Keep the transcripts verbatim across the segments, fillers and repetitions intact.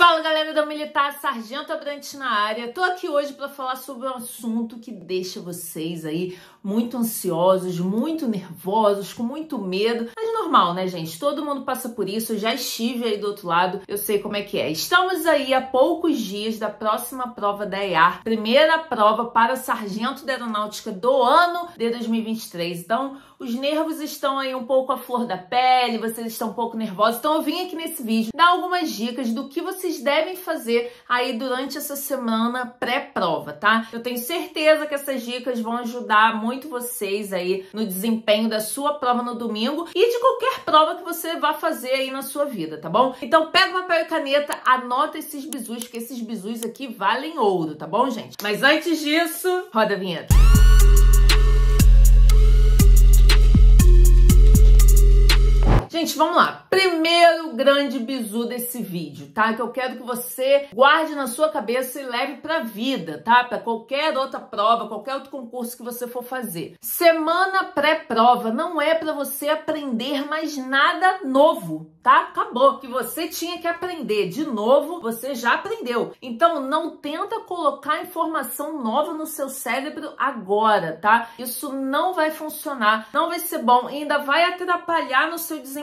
Fala galera do Militar, Sargento Abrantes na área. Tô aqui hoje para falar sobre um assunto que deixa vocês aí muito ansiosos, muito nervosos, com muito medo. Mas normal, né, gente? Todo mundo passa por isso. Eu já estive aí do outro lado, eu sei como é que é. Estamos aí há poucos dias da próxima prova da E E A R, primeira prova para Sargento da Aeronáutica do ano de dois mil e vinte e três. Então, os nervos estão aí um pouco à flor da pele, vocês estão um pouco nervosos. Então, eu vim aqui nesse vídeo dar algumas dicas do que vocês devem fazer aí durante essa semana pré-prova, tá? Eu tenho certeza que essas dicas vão ajudar muito vocês aí no desempenho da sua prova no domingo e de qualquer prova que você vá fazer aí na sua vida, tá bom? Então pega papel e caneta, anota esses bizus, que esses bizus aqui valem ouro, tá bom, gente? Mas antes disso, roda a vinheta. Gente, vamos lá. Primeiro grande bizu desse vídeo, tá? Que eu quero que você guarde na sua cabeça e leve pra vida, tá? Pra qualquer outra prova, qualquer outro concurso que você for fazer. Semana pré-prova não é pra você aprender mais nada novo, tá? Acabou. O que você tinha que aprender de novo, você já aprendeu. Então, não tenta colocar informação nova no seu cérebro agora, tá? Isso não vai funcionar, não vai ser bom, ainda vai atrapalhar no seu desempenho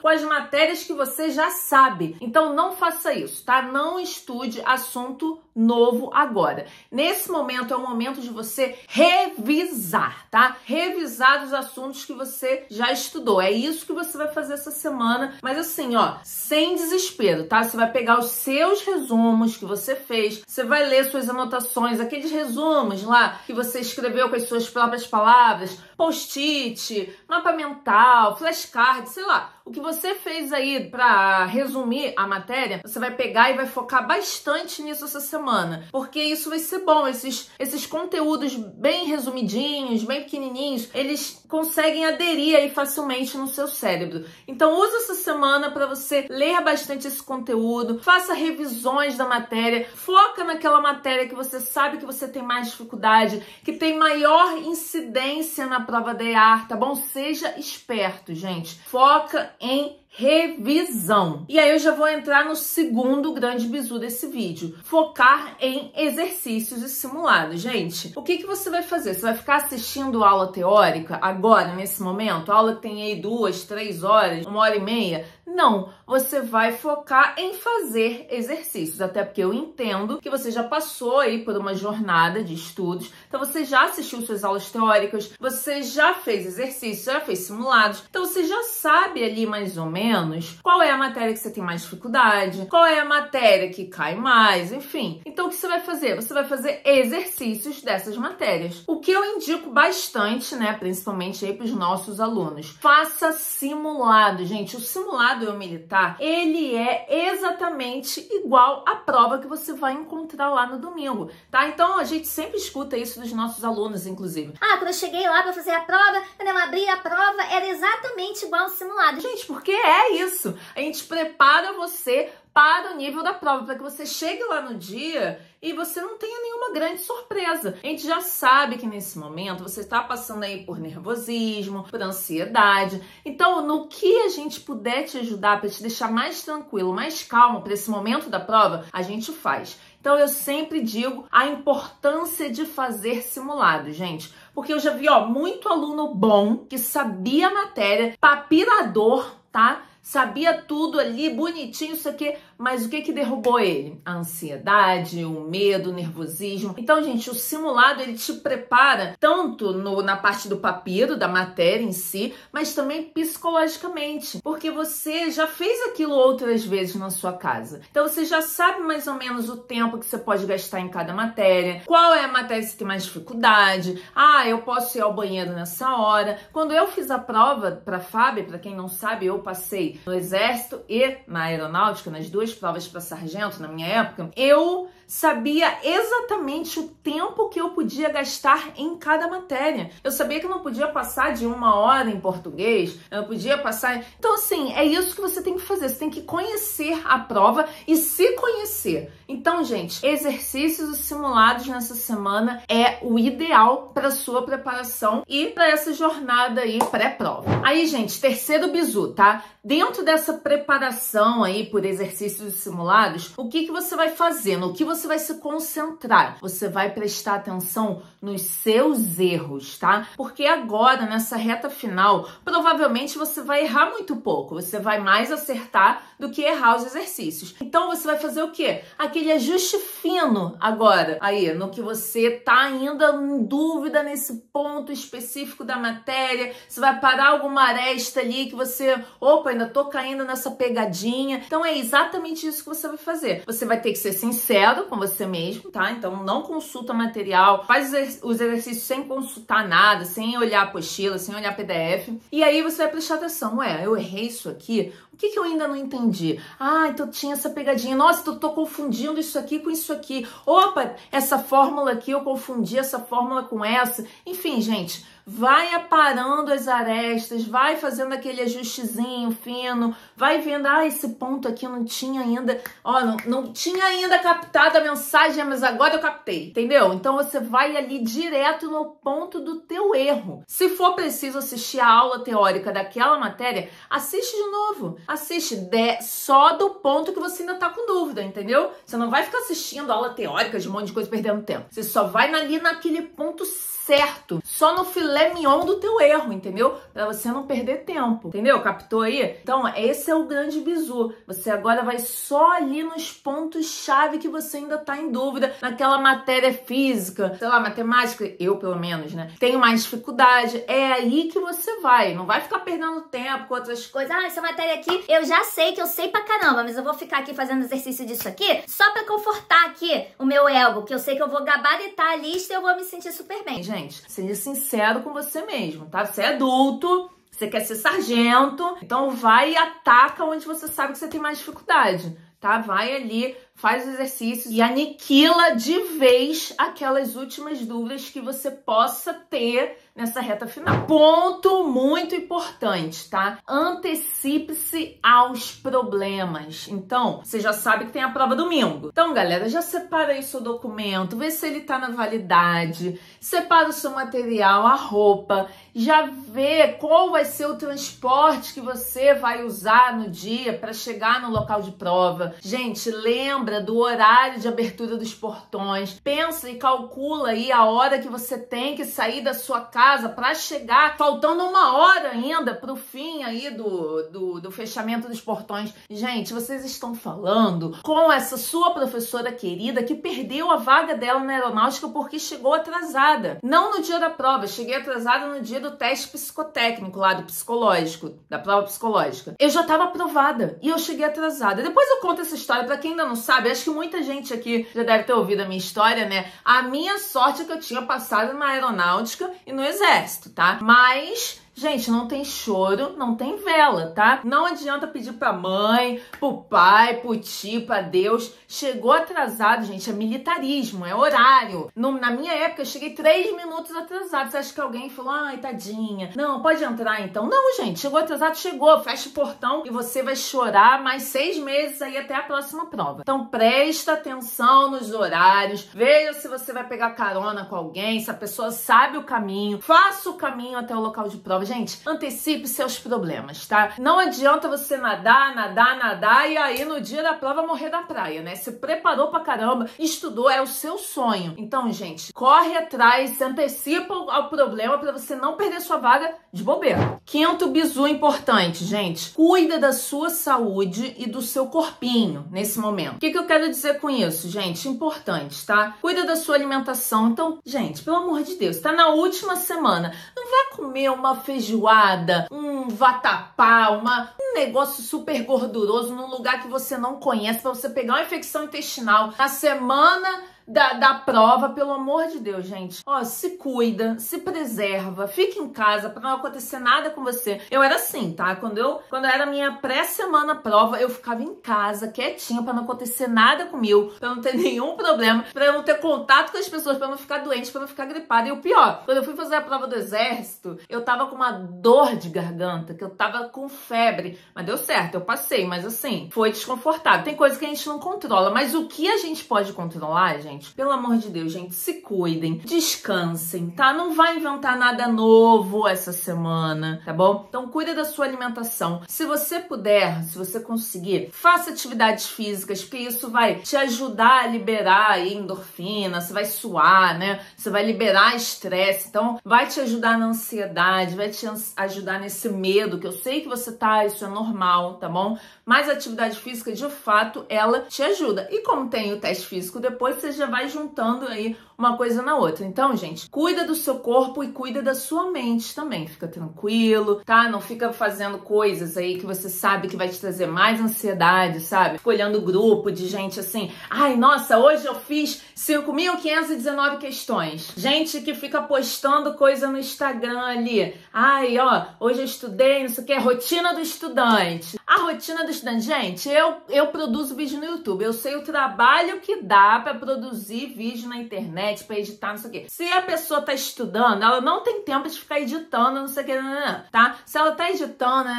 com as matérias que você já sabe. Então não faça isso, tá? Não estude assunto novo agora. Nesse momento é o momento de você revisar, tá? Revisar os assuntos que você já estudou. É isso que você vai fazer essa semana, mas assim, ó, sem desespero, tá? Você vai pegar os seus resumos que você fez, você vai ler suas anotações, aqueles resumos lá que você escreveu com as suas próprias palavras, post-it, mapa mental, flashcard, sei lá. O que você fez aí para resumir a matéria, você vai pegar e vai focar bastante nisso essa semana, porque isso vai ser bom. Esses, esses conteúdos bem resumidinhos, bem pequenininhos, eles conseguem aderir aí facilmente no seu cérebro. Então usa essa semana para você ler bastante esse conteúdo, faça revisões da matéria, foca naquela matéria que você sabe que você tem mais dificuldade, que tem maior incidência na prova da E E A R, tá bom? Seja esperto, gente. Foca em revisão. E aí eu já vou entrar no segundo grande bizu desse vídeo. Focar em exercícios e simulados. Gente, o que que você vai fazer? Você vai ficar assistindo aula teórica agora, nesse momento? A aula que tem aí duas, três horas, uma hora e meia? Não. Você vai focar em fazer exercícios. Até porque eu entendo que você já passou aí por uma jornada de estudos. Então você já assistiu suas aulas teóricas, você já fez exercícios, já fez simulados. Então você já sabe ali mais ou menos menos, qual é a matéria que você tem mais dificuldade, qual é a matéria que cai mais, enfim. Então o que você vai fazer? Você vai fazer exercícios dessas matérias. O que eu indico bastante, né, principalmente aí para os nossos alunos, faça simulado. Gente, o simulado Eu Militar, ele é exatamente igual à prova que você vai encontrar lá no domingo, tá? Então a gente sempre escuta isso dos nossos alunos, inclusive. Ah, quando eu cheguei lá para fazer a prova, quando eu abri a prova, era exatamente igual ao simulado. Gente, por que é? É isso, a gente prepara você para o nível da prova, para que você chegue lá no dia e você não tenha nenhuma grande surpresa. A gente já sabe que nesse momento você está passando aí por nervosismo, por ansiedade. Então, no que a gente puder te ajudar para te deixar mais tranquilo, mais calmo para esse momento da prova, a gente faz. Então, eu sempre digo a importância de fazer simulado, gente. Porque eu já vi, ó, muito aluno bom que sabia a matéria, papirador, tá? Sabia tudo ali, bonitinho, isso aqui. Mas o que que derrubou ele? A ansiedade, o medo, o nervosismo. Então, gente, o simulado, ele te prepara tanto no, na parte do papiro, da matéria em si, mas também psicologicamente, porque você já fez aquilo outras vezes na sua casa. Então, você já sabe mais ou menos o tempo que você pode gastar em cada matéria, qual é a matéria que você tem mais dificuldade. Ah, eu posso ir ao banheiro nessa hora. Quando eu fiz a prova para Fábio, para quem não sabe, eu passei no Exército e na Aeronáutica, nas duas provas para sargento na minha época, eu sabia exatamente o tempo que eu podia gastar em cada matéria. Eu sabia que eu não podia passar de uma hora em português, eu podia passar... Então, assim, é isso que você tem que fazer. Você tem que conhecer a prova e se conhecer. Então, Então, gente, exercícios simulados nessa semana é o ideal para sua preparação e para essa jornada aí pré-prova. Aí, gente, terceiro bizu, tá? Dentro dessa preparação aí por exercícios simulados, o que que você vai fazer? No que você vai se concentrar? Você vai prestar atenção nos seus erros, tá? Porque agora, nessa reta final, provavelmente você vai errar muito pouco. Você vai mais acertar do que errar os exercícios. Então, você vai fazer o quê? Aquele ajuste fino agora, aí, no que você tá ainda em dúvida nesse ponto específico da matéria. Você vai parar alguma aresta ali que você... Opa, ainda tô caindo nessa pegadinha. Então, é exatamente isso que você vai fazer. Você vai ter que ser sincero com você mesmo, tá? Então, não consulta material. Faz os exercícios sem consultar nada, sem olhar apostila, sem olhar P D F. E aí, você vai prestar atenção. Ué, eu errei isso aqui? O que que eu ainda não entendi? Ah, então tinha essa pegadinha. Nossa, eu tô confundindo isso aqui com isso aqui. Opa, essa fórmula aqui, eu confundi essa fórmula com essa. Enfim, gente, vai aparando as arestas, vai fazendo aquele ajustezinho fino, vai vendo, ah, esse ponto aqui eu não tinha ainda, ó, não, não tinha ainda captado a mensagem, mas agora eu captei, entendeu? Então você vai ali direto no ponto do teu erro. Se for preciso assistir a aula teórica daquela matéria, assiste de novo, assiste de, só do ponto que você ainda tá com dúvida, entendeu? Você não vai ficar assistindo aula teórica de um monte de coisa perdendo tempo, você só vai ali naquele ponto certo, só no filé é mignon do teu erro, entendeu? Pra você não perder tempo, entendeu? Captou aí? Então, esse é o grande bizu. Você agora vai só ali nos pontos-chave que você ainda tá em dúvida, naquela matéria física, sei lá, matemática, eu pelo menos, né? Tenho mais dificuldade. É aí que você vai. Não vai ficar perdendo tempo com outras coisas. Ah, essa matéria aqui, eu já sei que eu sei pra caramba, mas eu vou ficar aqui fazendo exercício disso aqui só pra confortar aqui o meu ego, que eu sei que eu vou gabaritar a lista e eu vou me sentir super bem. Gente, seja sincero com você mesmo, tá? Você é adulto, você quer ser sargento, então vai e ataca onde você sabe que você tem mais dificuldade, tá? Vai ali, faz os exercícios e aniquila de vez aquelas últimas dúvidas que você possa ter nessa reta final. Ponto muito importante, tá? Antecipe-se aos problemas. Então, você já sabe que tem a prova domingo. Então, galera, já separa aí seu documento, vê se ele tá na validade, separa o seu material, a roupa, já vê qual vai ser o transporte que você vai usar no dia para chegar no local de prova. Gente, lembra do horário de abertura dos portões. Pensa e calcula aí a hora que você tem que sair da sua casa para chegar, faltando uma hora ainda pro fim aí do, do, do fechamento dos portões. Gente, vocês estão falando com essa sua professora querida que perdeu a vaga dela na aeronáutica porque chegou atrasada. Não no dia da prova, cheguei atrasada no dia do teste psicotécnico lá do psicológico, da prova psicológica. Eu já tava aprovada e eu cheguei atrasada. Depois eu conto essa história para quem ainda não sabe. Acho que muita gente aqui já deve ter ouvido a minha história, né? A minha sorte é que eu tinha passado na aeronáutica e no exército, tá? Mas... gente, não tem choro, não tem vela, tá? Não adianta pedir pra mãe, pro pai, pro tio, pra Deus. Chegou atrasado, gente, é militarismo, é horário. No, na minha época, eu cheguei três minutos atrasado. Você acha que alguém falou, ai, tadinha. Não, pode entrar então. Não, gente, chegou atrasado, chegou. Fecha o portão e você vai chorar mais seis meses aí até a próxima prova. Então, presta atenção nos horários. Veja se você vai pegar carona com alguém, se a pessoa sabe o caminho. Faça o caminho até o local de prova. Gente, antecipe seus problemas, tá? Não adianta você nadar, nadar, nadar e aí no dia da prova morrer na praia, né? Se preparou pra caramba, estudou, é o seu sonho. Então, gente, corre atrás, se antecipa ao problema pra você não perder sua vaga de bobeira. Quinto bizu importante, gente. Cuida da sua saúde e do seu corpinho nesse momento. O que que eu quero dizer com isso, gente? Importante, tá? Cuida da sua alimentação. Então, gente, pelo amor de Deus, tá na última semana. Não vai comer uma feijoada feijoada, um vatapá, uma, um negócio super gorduroso num lugar que você não conhece para você pegar uma infecção intestinal. Na semana da, da prova, pelo amor de Deus, gente. Ó, se cuida, se preserva, fica em casa pra não acontecer nada com você. Eu era assim, tá? Quando eu, quando era minha pré-semana prova, eu ficava em casa, quietinha, pra não acontecer nada comigo, pra não ter nenhum problema, pra eu não ter contato com as pessoas, pra eu não ficar doente, pra eu não ficar gripada. E o pior, quando eu fui fazer a prova do exército, eu tava com uma dor de garganta, que eu tava com febre, mas deu certo, eu passei, mas assim, foi desconfortável. Tem coisa que a gente não controla, mas o que a gente pode controlar, gente? Pelo amor de Deus, gente, se cuidem, descansem, tá? Não vai inventar nada novo essa semana, tá bom? Então cuida da sua alimentação. Se você puder, se você conseguir, faça atividades físicas, porque isso vai te ajudar a liberar aí endorfina, você vai suar, né? Você vai liberar estresse, então vai te ajudar na ansiedade, vai te ajudar nesse medo, que eu sei que você tá, isso é normal, tá bom? Mas a atividade física, de fato, ela te ajuda. E como tem o teste físico depois, você já vai juntando aí uma coisa na outra. Então, gente, cuida do seu corpo e cuida da sua mente também. Fica tranquilo, tá? Não fica fazendo coisas aí que você sabe que vai te trazer mais ansiedade, sabe? Fica olhando o grupo de gente assim, ai, nossa, hoje eu fiz cinco mil quinhentas e dezenove questões. Gente que fica postando coisa no Instagram ali. Ai, ó, hoje eu estudei, não sei o que, rotina do estudante. A rotina do estudante, gente, eu, eu produzo vídeo no YouTube, eu sei o trabalho que dá pra produzir vídeo na internet, pra editar, não sei o que. Se a pessoa tá estudando, ela não tem tempo de ficar editando, não sei o que, tá? Se ela tá editando,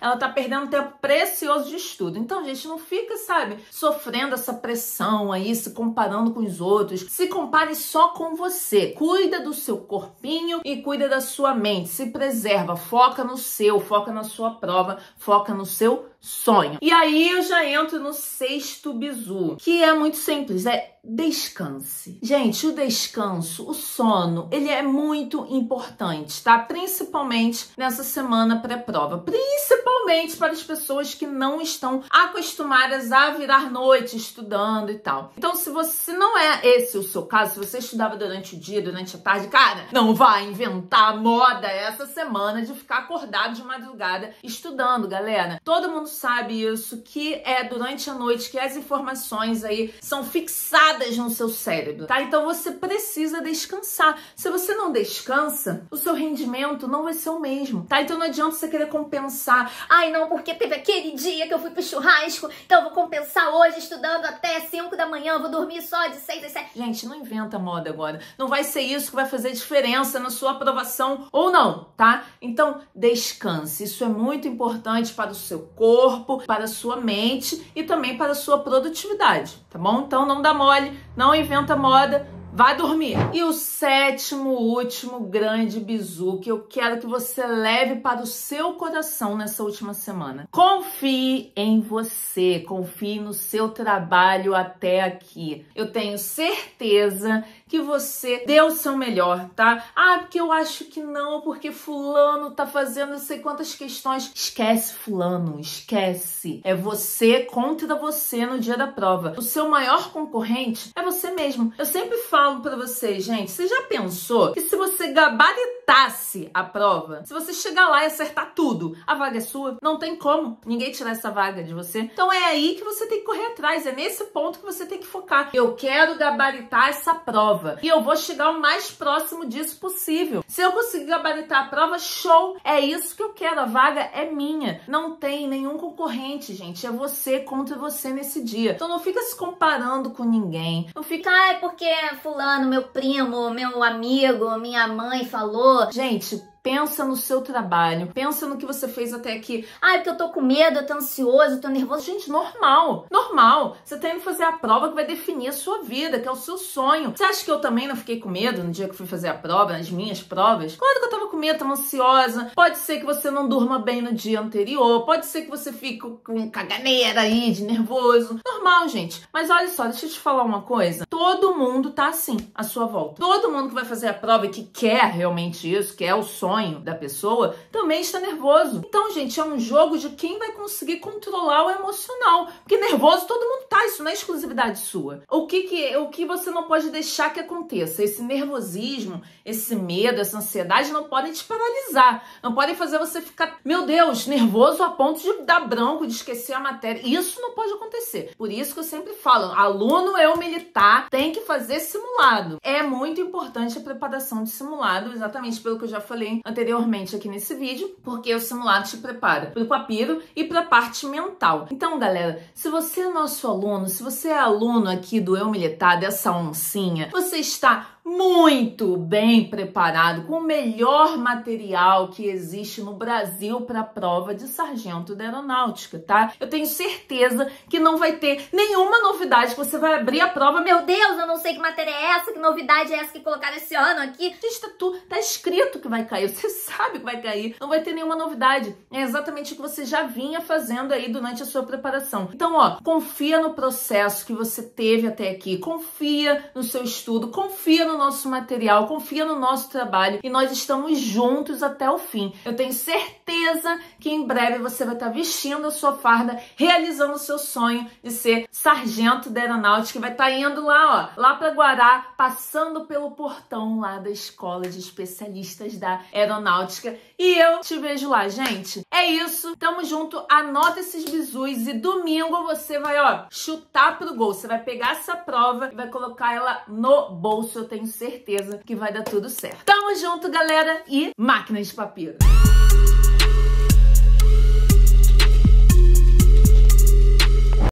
ela tá perdendo tempo precioso de estudo. Então, gente, não fica, sabe, sofrendo essa pressão aí, se comparando com os outros. Se compare só com você. Cuida do seu corpinho e cuida da sua mente. Se preserva, foca no seu, foca na sua prova, foca no seu sonho. E aí eu já entro no sexto bizu, que é muito simples, é descanse. Gente, o descanso, o sono, ele é muito importante, tá? Principalmente nessa semana pré-prova. Principalmente para as pessoas que não estão acostumadas a virar noite estudando e tal. Então, se você se não é esse o seu caso, se você estudava durante o dia, durante a tarde, cara, não vai inventar a moda essa semana de ficar acordado de madrugada estudando, galera. Todo mundo sabe isso, que é durante a noite que as informações aí são fixadas no seu cérebro, tá? Então você precisa descansar. Se você não descansa, o seu rendimento não vai ser o mesmo, tá? Então não adianta você querer compensar. Ai, não, porque teve aquele dia que eu fui pro churrasco, então eu vou compensar hoje estudando até cinco da manhã, eu vou dormir só de seis às sete. Gente, não inventa moda agora. Não vai ser isso que vai fazer diferença na sua aprovação ou não, tá? Então descanse. Isso é muito importante para o seu corpo, para a sua mente e também para a sua produtividade, tá bom? Então não dá mole, não inventa moda, vá dormir. E o sétimo, último grande bizu que eu quero que você leve para o seu coração nessa última semana. Confie em você, confie no seu trabalho até aqui. Eu tenho certeza que você deu o seu melhor, tá? Ah, porque eu acho que não, porque fulano tá fazendo não sei quantas questões. Esquece fulano, esquece. É você contra você no dia da prova. O seu maior concorrente é você mesmo. Eu sempre falo pra vocês, gente, você já pensou que se você gabaritasse a prova, se você chegar lá e acertar tudo, a vaga é sua? Não tem como ninguém tirar essa vaga de você. Então é aí que você tem que correr atrás, é nesse ponto que você tem que focar. Eu quero gabaritar essa prova. E eu vou chegar o mais próximo disso possível. Se eu conseguir gabaritar a prova, show! É isso que eu quero, a vaga é minha. Não tem nenhum concorrente, gente. É você contra você nesse dia. Então não fica se comparando com ninguém. Não fica, ah, é porque fulano, meu primo, meu amigo, minha mãe falou. Gente, pensa no seu trabalho, pensa no que você fez até aqui. Ah, é porque eu tô com medo, eu tô ansioso, eu tô nervoso. Gente, normal, normal. Você tem que fazer a prova que vai definir a sua vida, que é o seu sonho. Você acha que eu também não fiquei com medo no dia que fui fazer a prova, nas minhas provas? Claro que eu tava com medo, tava ansiosa. Pode ser que você não durma bem no dia anterior, pode ser que você fique com caganeira aí, de nervoso. Normal, gente. Mas olha só, deixa eu te falar uma coisa. Todo mundo tá assim, à sua volta. Todo mundo que vai fazer a prova e que quer realmente isso, que é o sonho, sonho da pessoa, também está nervoso. Então, gente, é um jogo de quem vai conseguir controlar o emocional. Porque nervoso todo mundo tá, isso não é exclusividade sua. O que, que, o que você não pode deixar que aconteça? Esse nervosismo, esse medo, essa ansiedade não podem te paralisar. Não podem fazer você ficar, meu Deus, nervoso a ponto de dar branco, de esquecer a matéria. Isso não pode acontecer. Por isso que eu sempre falo, aluno Eu Militar tem que fazer simulado. É muito importante a preparação de simulado, exatamente pelo que eu já falei anteriormente aqui nesse vídeo, porque o simulado te prepara para o papiro e para a parte mental. Então, galera, se você é nosso aluno, se você é aluno aqui do Eu Militar, dessa oncinha, você está muito bem preparado, com o melhor material que existe no Brasil para a prova de sargento da aeronáutica, tá? Eu tenho certeza que não vai ter nenhuma novidade, que você vai abrir a prova, meu Deus, eu não sei que matéria é essa, que novidade é essa que colocaram esse ano aqui. Gente, tá, tá escrito que vai cair, você sabe que vai cair, não vai ter nenhuma novidade. É exatamente o que você já vinha fazendo aí durante a sua preparação. Então, ó, confia no processo que você teve até aqui, confia no seu estudo, confia no nosso material, confia no nosso trabalho e nós estamos juntos até o fim. Eu tenho certeza que em breve você vai estar vestindo a sua farda, realizando o seu sonho de ser sargento da aeronáutica e vai estar indo lá, ó, lá para Guará, passando pelo portão lá da Escola de Especialistas da Aeronáutica e eu te vejo lá, gente. É isso, tamo junto, anota esses bizus e domingo você vai, ó, chutar pro gol, você vai pegar essa prova e vai colocar ela no bolso, eu tenho certeza que vai dar tudo certo. Tamo junto, galera, e máquinas de papiro!